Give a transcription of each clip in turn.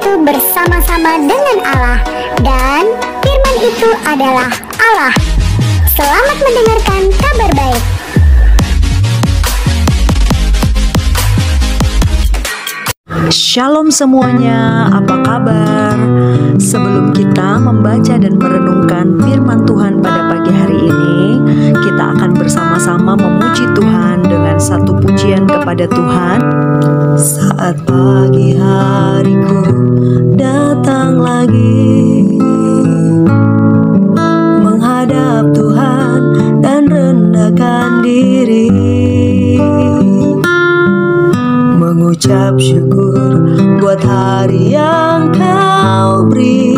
itu bersama-sama dengan Allah, dan firman itu adalah Allah. Selamat mendengarkan kabar baik. Shalom semuanya, apa kabar? Sebelum kita membaca dan merenungkan firman Tuhan pada pagi hari ini, kita akan bersama-sama memuji Tuhan dengan satu pujian kepada Tuhan. Saat pagi hariku datang lagi menghadap Tuhan dan rendahkan diri, mengucap syukur buat hari yang Kau beri,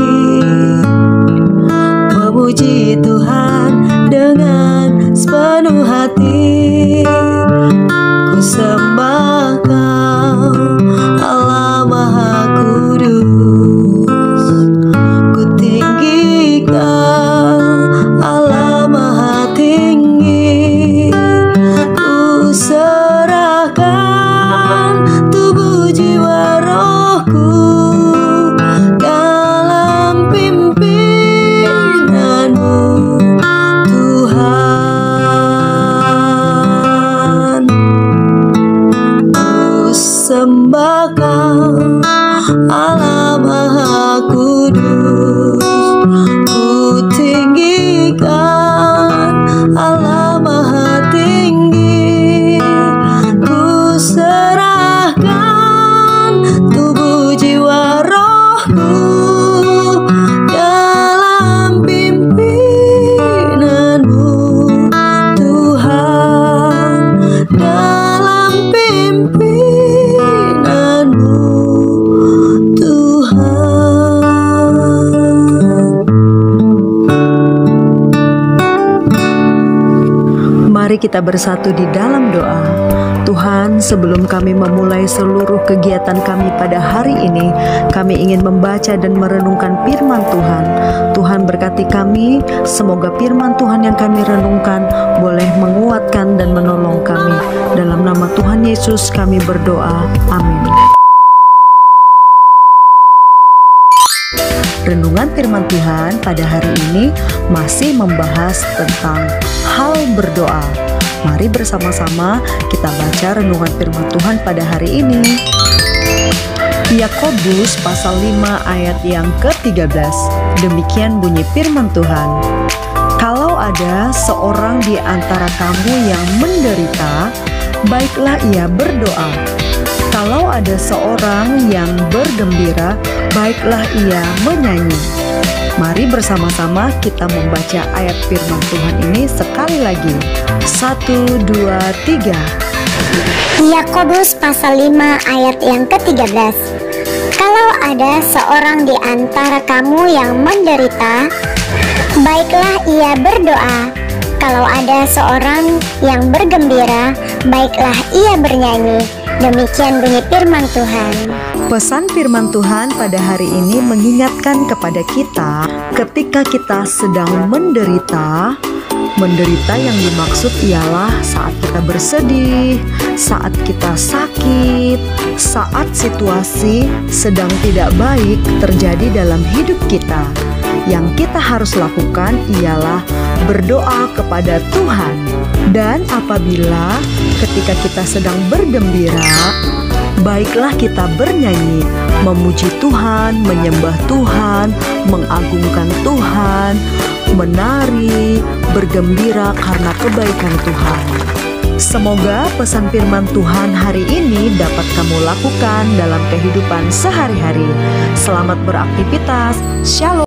memuji Tuhan dengan sepenuh hati, ku sembah Kau Allah Maha Kudus, ku tinggikan Allah Maha Tinggi, ku serahkan tubuh jiwa rohku dalam pimpinan-Mu Tuhan, ku sembah Kau Allah Maha Kudus, ku tinggikan Allah Maha Tinggi, ku serahkan tubuh jiwa rohku dalam pimpinan-Mu Tuhan, dalam pimpinan-Mu Tuhan. Mari kita bersatu di dalam doa. Tuhan, sebelum kami memulai seluruh kegiatan kami pada hari ini, kami ingin membaca dan merenungkan firman Tuhan. Tuhan, berkati kami, semoga firman Tuhan yang kami renungkan boleh menguatkan dan menolong kami. Dalam nama Tuhan Yesus kami berdoa, amin. Renungan firman Tuhan pada hari ini masih membahas tentang hal berdoa. Mari bersama-sama kita baca renungan firman Tuhan pada hari ini. Yakobus pasal 5 ayat yang ke-13. Demikian bunyi firman Tuhan. Kalau ada seorang di antara kamu yang menderita, baiklah ia berdoa. Kalau ada seorang yang bergembira, baiklah ia menyanyi. Mari bersama-sama kita membaca ayat firman Tuhan ini sekali lagi. 1, 2, 3. Yakobus pasal 5 ayat yang ke-13. Kalau ada seorang di antara kamu yang menderita, baiklah ia berdoa. Kalau ada seorang yang bergembira, baiklah ia bernyanyi. Demikian bunyi firman Tuhan. Pesan firman Tuhan pada hari ini mengingatkan kepada kita, ketika kita sedang menderita yang dimaksud ialah saat kita bersedih, saat kita sakit, saat situasi sedang tidak baik terjadi dalam hidup kita. Yang kita harus lakukan ialah berdoa kepada Tuhan. Dan apabila ketika kita sedang bergembira, baiklah kita bernyanyi, memuji Tuhan, menyembah Tuhan, mengagungkan Tuhan, menari, bergembira karena kebaikan Tuhan. Semoga pesan firman Tuhan hari ini dapat kamu lakukan dalam kehidupan sehari-hari. Selamat beraktivitas. Shalom.